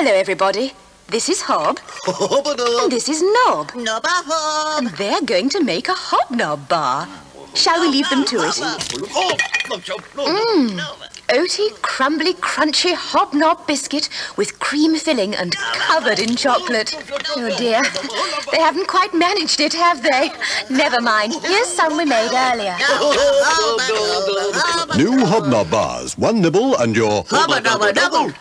Hello, everybody. This is Hob. Hob-a-Nob. And this is Nob. Nob-a-Hob. And they're going to make a Hob-Nob bar. Shall we leave them to it? Oaty, crumbly, crunchy Hob-Nob biscuit with cream filling and covered in chocolate. Oh dear, they haven't quite managed it, have they? Never mind, here's some we made earlier. New Hob-Nob bars, one nibble and your Hob-a-Nob-a-Double.